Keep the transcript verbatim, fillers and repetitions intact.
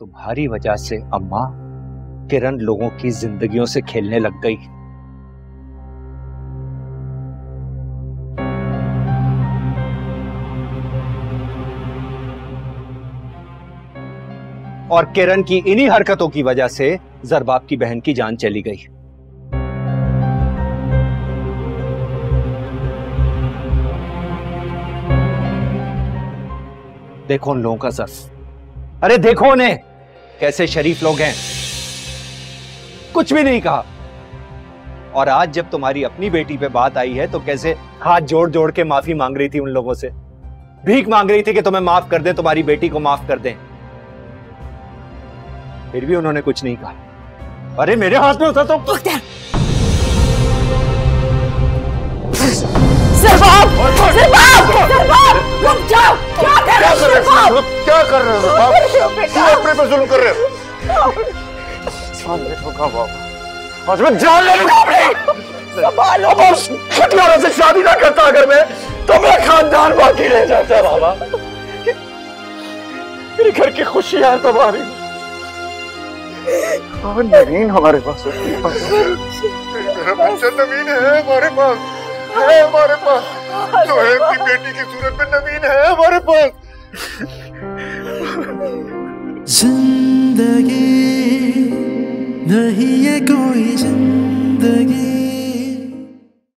तुम्हारी वजह से अम्मा किरण लोगों की जिंदगियों से खेलने लग गई। और किरण की इन्हीं हरकतों की वजह से जरबाब की बहन की जान चली गई। देखो उन लोगों का सस, अरे देखो उन्हें, कैसे शरीफ लोग हैं, कुछ भी नहीं कहा। और आज जब तुम्हारी अपनी बेटी पे बात आई है तो कैसे हाथ जोड़ जोड़ के माफी मांग रही थी, उन लोगों से भीख मांग रही थी कि तुम्हें माफ कर दे, तुम्हारी बेटी को माफ कर दे, फिर भी उन्होंने कुछ नहीं कहा। अरे मेरे हाथ में होता तो क्या कर रहे हो आप? अपने पे जुल्म कर रहे हो। आज मैं जान ले लूंगा अपनी। से शादी ना करता अगर मैं, तो मेरा खानदान बाकी रह जाता बाबा। मेरे घर की खुशी है तुम्हारी। जमीन हमारे पास जमीन है हमारे पास है हमारे पास लोहे की बेटी की सूरत में नवीन है हमारे पास। जिंदगी नहीं है कोई जिंदगी।